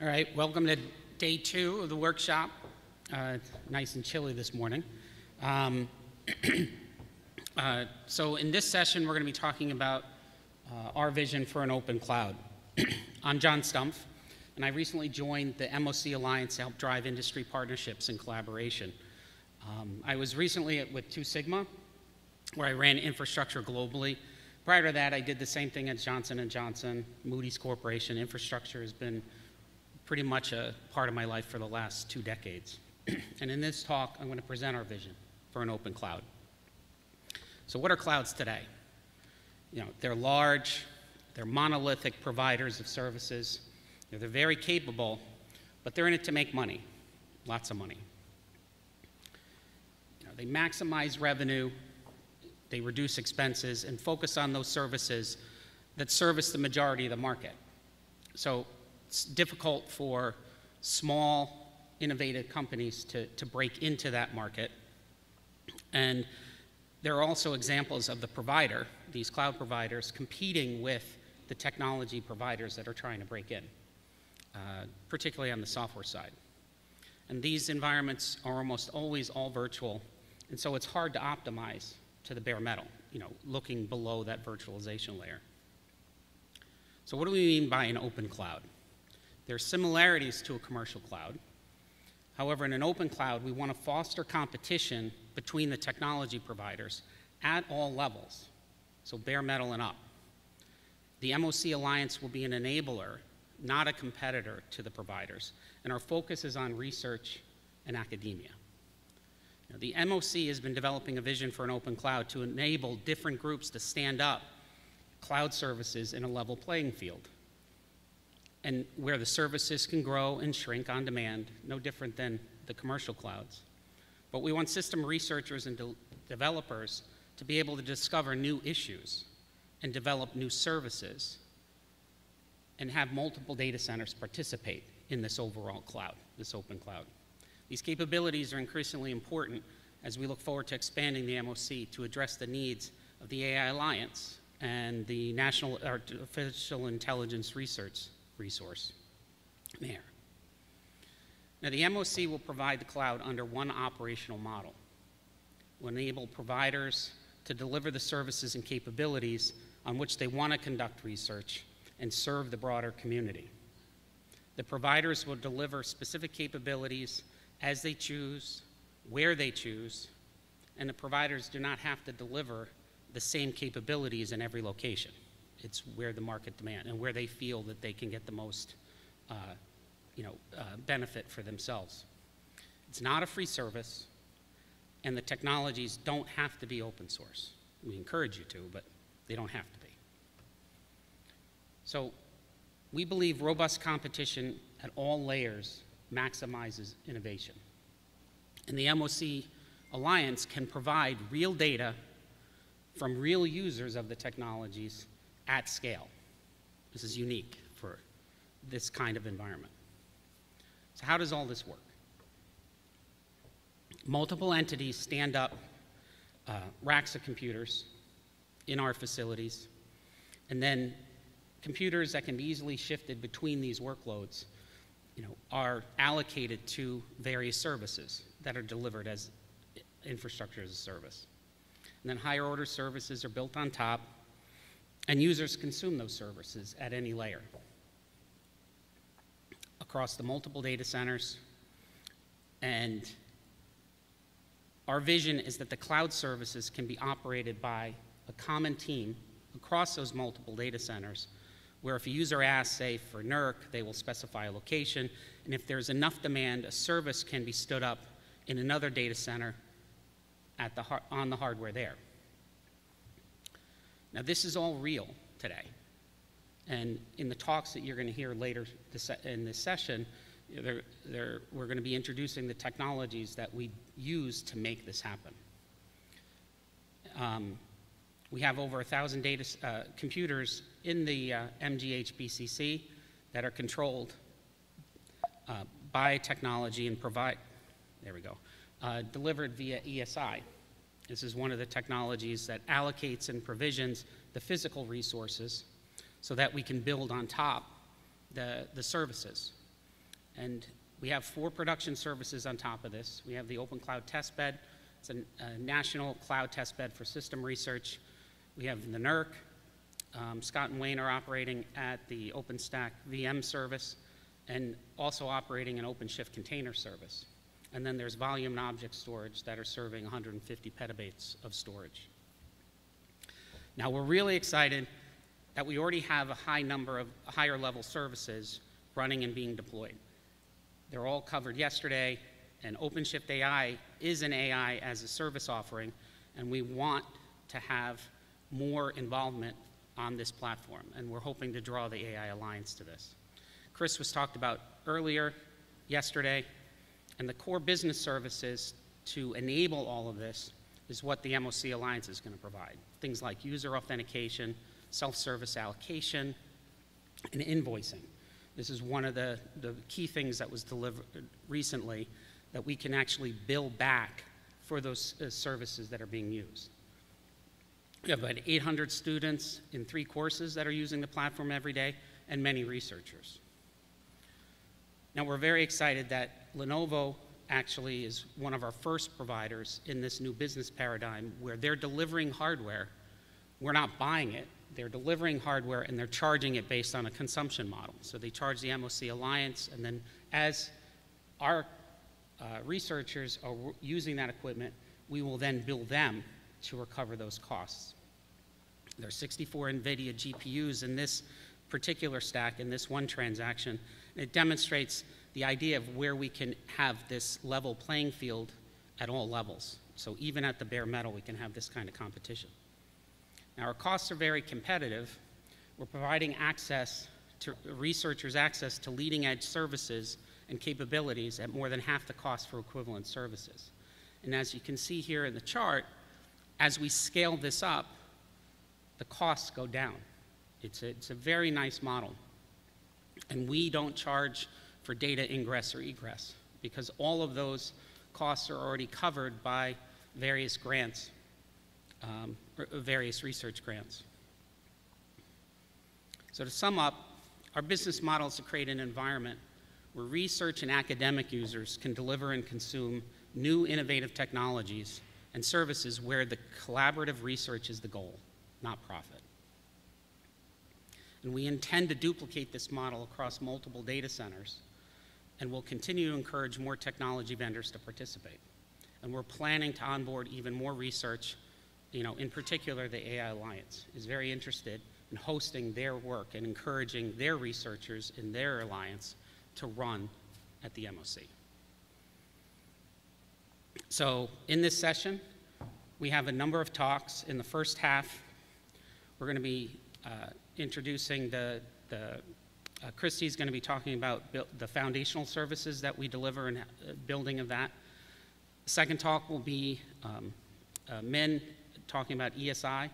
All right, welcome to day two of the workshop. Nice and chilly this morning. So in this session, we're going to be talking about our vision for an open cloud. I'm John Stumpf, and I recently joined the MOC Alliance to help drive industry partnerships and collaboration. I was recently with Two Sigma, where I ran infrastructure globally. Prior to that, I did the same thing at Johnson & Johnson, Moody's Corporation. Infrastructure has been pretty much a part of my life for the last 2 decades. And in this talk, I'm going to present our vision for an open cloud. So what are clouds today? You know, they're large, they're monolithic providers of services. You know, they're very capable, but they're in it to make money, lots of money. You know, they maximize revenue, they reduce expenses, and focus on those services that service the majority of the market. So it's difficult for small, innovative companies to break into that market. And there are also examples of the provider, these cloud providers, competing with the technology providers that are trying to break in, particularly on the software side. And these environments are almost always all virtual, and so it's hard to optimize to the bare metal, you know, looking below that virtualization layer. So what do we mean by an open cloud? There are similarities to a commercial cloud. However, in an open cloud, we want to foster competition between the technology providers at all levels, so bare metal and up. The MOC Alliance will be an enabler, not a competitor to the providers, and our focus is on research and academia. Now, the MOC has been developing a vision for an open cloud to enable different groups to stand up cloud services in a level playing field, and where the services can grow and shrink on demand, no different than the commercial clouds. But we want system researchers and developers to be able to discover new issues and develop new services and have multiple data centers participate in this overall cloud, this open cloud. These capabilities are increasingly important as we look forward to expanding the MOC to address the needs of the AI Alliance and the National Artificial Intelligence Research Resource there. Now, the MOC will provide the cloud under one operational model. We'll enable providers to deliver the services and capabilities on which they want to conduct research and serve the broader community. The providers will deliver specific capabilities as they choose, where they choose, and the providers do not have to deliver the same capabilities in every location. It's where the market demand and where they feel that they can get the most benefit for themselves. It's not a free service, and the technologies don't have to be open source. We encourage you to, but they don't have to be. So we believe robust competition at all layers maximizes innovation. And the MOC Alliance can provide real data from real users of the technologies at scale. This is unique for this kind of environment. So how does all this work? Multiple entities stand up racks of computers in our facilities, and then computers that can be easily shifted between these workloads, you know, are allocated to various services that are delivered as infrastructure as a service. And then higher order services are built on top, and users consume those services at any layer across the multiple data centers. And our vision is that the cloud services can be operated by a common team across those multiple data centers, where if a user asks, say, for NERC, they will specify a location, and if there's enough demand, a service can be stood up in another data center at the on the hardware there. Now, this is all real today. And in the talks that you're going to hear later in this session, we're going to be introducing the technologies that we use to make this happen. We have over 1,000 computers in the MGHBCC that are controlled by technology and delivered via ESI. This is one of the technologies that allocates and provisions the physical resources so that we can build on top the services. And we have 4 production services on top of this. We have the Open Cloud Testbed. It's a national cloud testbed for system research. We have the NERC. Scott and Wayne are operating at the OpenStack VM service and also operating an OpenShift container service. And then there's volume and object storage that are serving 150 petabytes of storage. Now we're really excited that we already have a high number of higher level services running and being deployed. They're all covered yesterday, and OpenShift AI is an AI as a service offering, and we want to have more involvement on this platform, and we're hoping to draw the AI Alliance to this. Chris was talked about earlier yesterday, and the core business services to enable all of this is what the MOC Alliance is going to provide. Things like user authentication, self-service allocation, and invoicing. This is one of the key things that was delivered recently, that we can actually bill back for those services that are being used. We have about 800 students in 3 courses that are using the platform every day, and many researchers. Now we're very excited that Lenovo actually is one of our first providers in this new business paradigm where they're delivering hardware. We're not buying it. They're delivering hardware and they're charging it based on a consumption model. So they charge the MOC Alliance, and then as our researchers are using that equipment, we will then bill them to recover those costs. There are 64 NVIDIA GPUs in this particular stack in this one transaction. And it demonstrates the idea of where we can have this level playing field at all levels. So even at the bare metal, we can have this kind of competition. Now our costs are very competitive. We're providing access to researchers access to leading edge services and capabilities at more than half the cost for equivalent services. And as you can see here in the chart, as we scale this up, the costs go down. It's a very nice model. And we don't charge for data ingress or egress because all of those costs are already covered by various grants, various research grants. So to sum up, our business model is to create an environment where research and academic users can deliver and consume new innovative technologies and services where the collaborative research is the goal, not profit. And we intend to duplicate this model across multiple data centers, and we'll continue to encourage more technology vendors to participate. And we're planning to onboard even more research, in particular the AI Alliance is very interested in hosting their work and encouraging their researchers in their alliance to run at the MOC. So in this session, we have a number of talks. In the first half, we're going to be introducing Christy's going to be talking about the foundational services that we deliver and building of that. The second talk will be Min talking about ESI,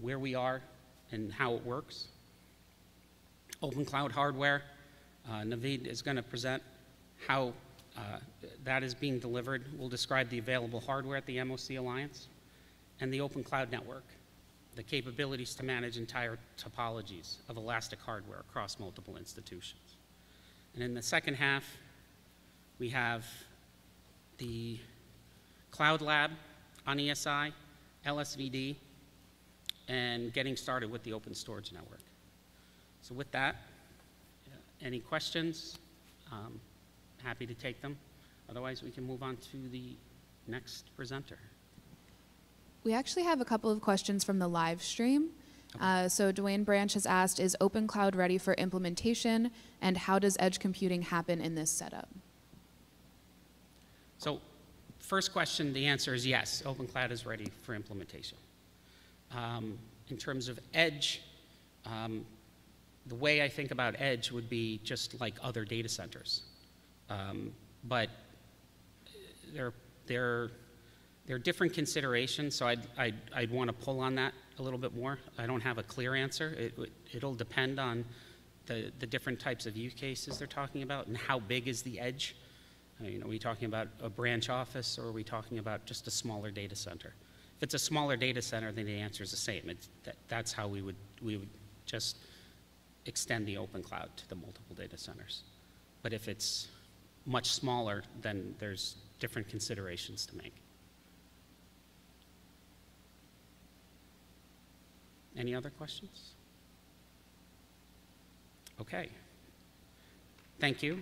where we are and how it works. Open cloud hardware, Naveed is going to present how that is being delivered. We'll describe the available hardware at the MOC Alliance and the Open Cloud Network, the capabilities to manage entire topologies of elastic hardware across multiple institutions. And in the second half, we have the Cloud Lab on ESI, LSVD, and getting started with the Open Storage Network. So with that, any questions? Happy to take them. Otherwise, we can move on to the next presenter. We actually have a couple of questions from the live stream. Okay. So Duane Branch has asked, is Open Cloud ready for implementation, and how does edge computing happen in this setup? So first question, the answer is yes, Open Cloud is ready for implementation. In terms of edge, the way I think about edge would be just like other data centers. But there are different considerations, so I'd want to pull on that a little bit more. I don't have a clear answer. It'll depend on the different types of use cases they're talking about and how big is the edge. Are we talking about a branch office, or are we talking about just a smaller data center? If it's a smaller data center, then the answer is the same. That's how we would just extend the Open Cloud to the multiple data centers. But if it's much smaller, then there's different considerations to make. Any other questions? Okay. Thank you.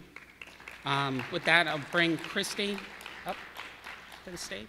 With that, I'll bring Christy up to the stage.